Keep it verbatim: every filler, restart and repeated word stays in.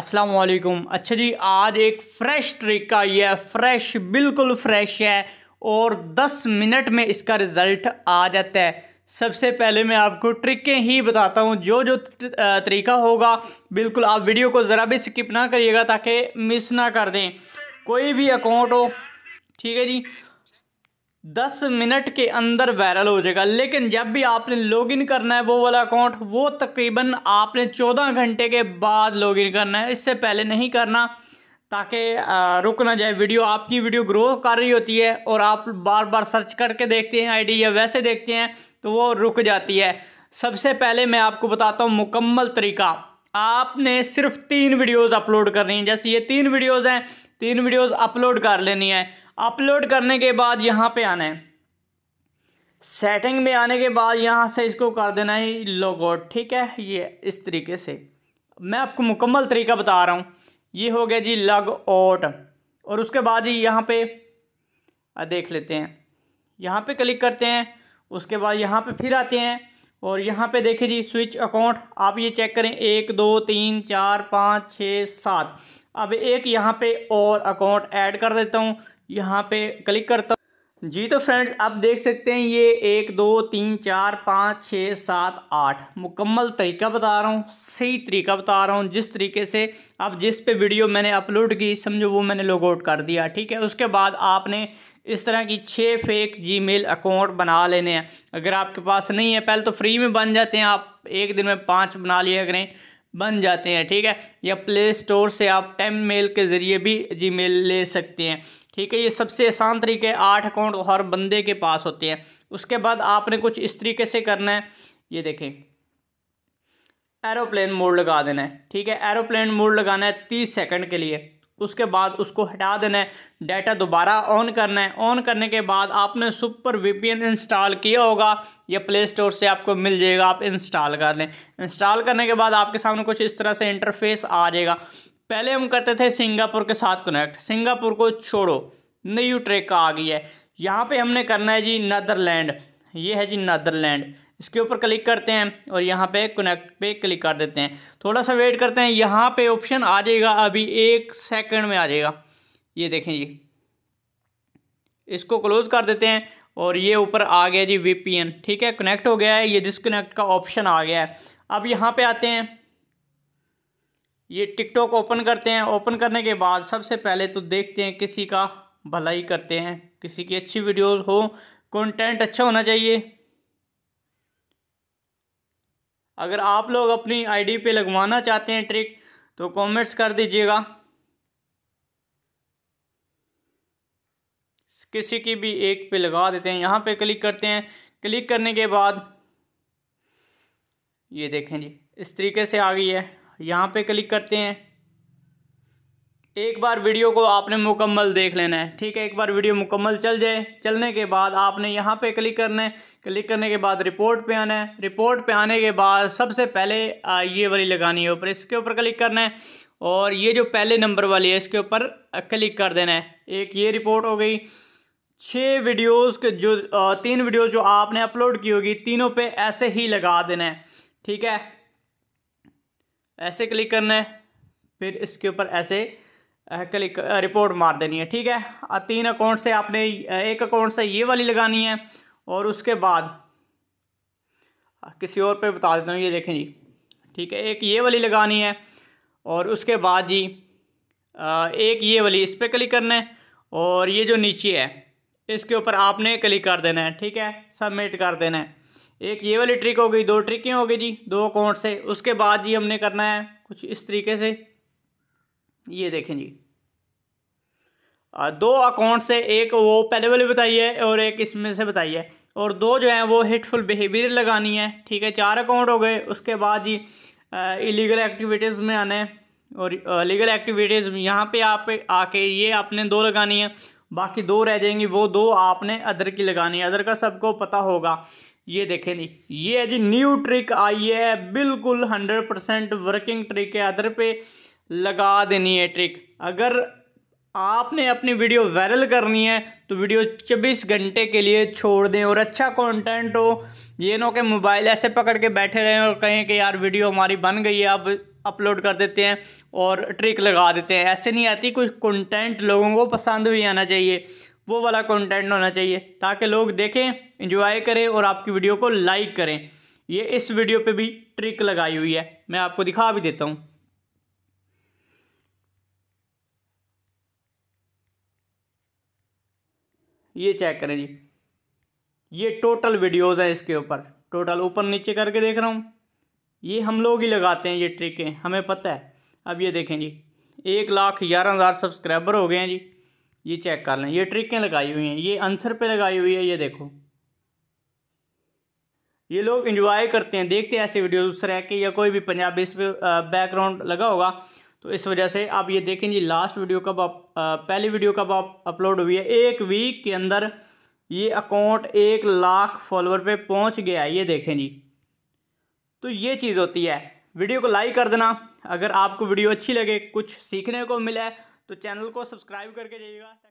अस्सलाम वालेकुम। अच्छा जी, आज एक फ़्रेश तरीका ये है, फ़्रेश बिल्कुल फ़्रेश है और दस मिनट में इसका रिज़ल्ट आ जाता है। सबसे पहले मैं आपको ट्रिकें ही बताता हूँ, जो जो तरीका होगा बिल्कुल आप वीडियो को ज़रा भी स्किप ना करिएगा ताकि मिस ना कर दें, कोई भी अकाउंट हो। ठीक है जी, दस मिनट के अंदर वायरल हो जाएगा। लेकिन जब भी आपने लॉगिन करना है वो वाला अकाउंट, वो तकरीबन आपने चौदह घंटे के बाद लॉगिन करना है, इससे पहले नहीं करना ताकि रुक ना जाए वीडियो। आपकी वीडियो ग्रो कर रही होती है और आप बार बार सर्च करके देखते हैं आईडी या वैसे देखते हैं तो वो रुक जाती है। सबसे पहले मैं आपको बताता हूँ मुकम्मल तरीका। आपने सिर्फ तीन वीडियोज़ अपलोड करनी है, जैसे ये तीन वीडियोज़ हैं, तीन वीडियोज़ अपलोड कर लेनी है। अपलोड करने के बाद यहाँ पे आना है, सेटिंग में आने के बाद यहाँ से इसको कर देना है लोगो। ठीक है, ये इस तरीके से मैं आपको मुकम्मल तरीका बता रहा हूँ। ये हो गया जी लॉग आउट, और उसके बाद ही यहाँ पे देख लेते हैं, यहाँ पे क्लिक करते हैं, उसके बाद यहाँ पे फिर आते हैं और यहाँ पे देखिए जी स्विच अकाउंट। आप ये चेक करें, एक दो तीन चार पाँच छः सात। अब एक यहाँ पे और अकाउंट ऐड कर देता हूँ, यहाँ पे क्लिक करता हूँ जी। तो फ्रेंड्स आप देख सकते हैं ये एक दो तीन चार पाँच छः सात आठ। मुकम्मल तरीका बता रहा हूँ, सही तरीका बता रहा हूँ, जिस तरीके से अब जिस पे वीडियो मैंने अपलोड की समझो वो मैंने लॉग आउट कर दिया। ठीक है, उसके बाद आपने इस तरह की छः फेक जीमेल अकाउंट बना लेने हैं अगर आपके पास नहीं है। पहले तो फ्री में बन जाते हैं, आप एक दिन में पाँच बना लिया करें, बन जाते हैं। ठीक है, या प्ले स्टोर से आप टेम मेल के ज़रिए भी जीमेल ले सकते हैं। ठीक है, ये सबसे आसान तरीके है। आठ अकाउंट हर बंदे के पास होते हैं। उसके बाद आपने कुछ इस तरीके से करना है, ये देखें एरोप्लेन मोड लगा देना है। ठीक है, एरोप्लेन मोड लगाना है तीस सेकंड के लिए, उसके बाद उसको हटा देना है। डाटा दोबारा ऑन करना है, ऑन करने के बाद आपने सुपर वीपीएन इंस्टॉल किया होगा या प्ले स्टोर से आपको मिल जाएगा, आप इंस्टॉल कर लें। इंस्टॉल करने के बाद आपके सामने कुछ इस तरह से इंटरफेस आ जाएगा। पहले हम करते थे सिंगापुर के साथ कनेक्ट, सिंगापुर को छोड़ो, न्यू ट्रेक आ गई है। यहाँ पे हमने करना है जी नदरलैंड, ये है जी नदरलैंड, इसके ऊपर क्लिक करते हैं और यहाँ पे कनेक्ट पे क्लिक कर देते हैं। थोड़ा सा वेट करते हैं, यहाँ पे ऑप्शन आ जाएगा, अभी एक सेकंड में आ जाएगा। ये देखें जी, इसको क्लोज कर देते हैं और ये ऊपर आ गया जी वीपीएन। ठीक है, कनेक्ट हो गया है, ये डिसकनेक्ट का ऑप्शन आ गया है। अब यहाँ पे आते हैं, ये टिकटॉक ओपन करते हैं। ओपन करने के बाद सबसे पहले तो देखते हैं किसी का भलाई करते हैं, किसी की अच्छी वीडियोज़ हो, कॉन्टेंट अच्छा होना चाहिए। अगर आप लोग अपनी आईडी पे लगवाना चाहते हैं ट्रिक तो कमेंट्स कर दीजिएगा, किसी की भी एक पे लगा देते हैं। यहाँ पे क्लिक करते हैं, क्लिक करने के बाद ये देखें जी इस तरीके से आ गई है। यहाँ पे क्लिक करते हैं, एक बार वीडियो को आपने मुकम्मल देख लेना है। ठीक है, एक बार वीडियो मुकम्मल चल जाए, चलने के बाद आपने यहाँ पे क्लिक करना है, क्लिक करने के बाद रिपोर्ट पे आना है। रिपोर्ट पे आने के बाद सबसे पहले ये वाली लगानी है ऊपर, इसके ऊपर क्लिक करना है और ये जो पहले नंबर वाली है इसके ऊपर क्लिक कर देना है। एक ये रिपोर्ट हो गई। छः वीडियोज़ के जो तीन वीडियो जो आपने अपलोड की होगी तीनों पर ऐसे ही लगा देना है। ठीक है, ऐसे क्लिक करना है, फिर इसके ऊपर ऐसे क्लिक रिपोर्ट मार देनी है। ठीक है, तीन अकाउंट से आपने एक अकाउंट से ये वाली लगानी है और उसके बाद किसी और पे बता देता हूँ। ये देखें जी, ठीक है, एक ये वाली लगानी है और उसके बाद जी एक ये वाली, इस पर क्लिक करना है और ये जो नीचे है इसके ऊपर आपने क्लिक कर देना है। ठीक है, सबमिट कर देना है। एक ये वाली ट्रिक हो गई, दो ट्रिकें हो गई जी दो अकाउंट से। उसके बाद जी हमने करना है कुछ इस तरीके से, ये देखें जी दो अकाउंट से, एक वो पहले वाले बताइए और एक इसमें से बताइए, और दो जो हैं वो हेटफुल बिहेवियर लगानी है। ठीक है, चार अकाउंट हो गए। उसके बाद जी इलीगल एक्टिविटीज़ में आना है और लीगल एक्टिविटीज़ यहाँ पे आप आके ये आपने दो लगानी है, बाकी दो रह जाएंगी, वो दो आपने अदर की लगानी है। अदर का सबको पता होगा। ये देखें जी, ये है जी न्यू ट्रिक आई है, बिल्कुल हंड्रेड परसेंट वर्किंग ट्रिक है। अदर पे लगा देनी है ट्रिक। अगर आपने अपनी वीडियो वायरल करनी है तो वीडियो चौबीस घंटे के लिए छोड़ दें और अच्छा कंटेंट हो, ये ना कि मोबाइल ऐसे पकड़ के बैठे रहें और कहें कि यार वीडियो हमारी बन गई है अब अपलोड कर देते हैं और ट्रिक लगा देते हैं। ऐसे नहीं आती, कुछ कंटेंट लोगों को पसंद भी आना चाहिए, वो वाला कंटेंट होना चाहिए ताकि लोग देखें, एंजॉय करें और आपकी वीडियो को लाइक करें। ये इस वीडियो पे भी ट्रिक लगाई हुई है, मैं आपको दिखा भी देता हूँ। ये चेक करें जी, ये टोटल वीडियोस हैं इसके ऊपर, टोटल ऊपर नीचे करके देख रहा हूँ। ये हम लोग ही लगाते हैं ये ट्रिकें, हमें पता है। अब ये देखें जी, एक लाख ग्यारह हज़ार सब्सक्राइबर हो गए हैं जी। ये चेक कर लें, ये ट्रिकें लगाई हुई हैं, ये आंसर पे लगाई हुई है। ये देखो, ये लोग एंजॉय करते हैं, देखते हैं ऐसे वीडियो दूसरे के, या कोई भी पंजाबी इस पर बैकग्राउंड लगा होगा तो इस वजह से। आप ये देखें जी, लास्ट वीडियो कब आप आ, पहली वीडियो कब आप अपलोड हुई है, एक वीक के अंदर ये अकाउंट एक लाख फॉलोअर पे पहुंच गया है। ये देखें जी, तो ये चीज़ होती है। वीडियो को लाइक कर देना अगर आपको वीडियो अच्छी लगे, कुछ सीखने को मिला है तो चैनल को सब्सक्राइब करके जाइएगा।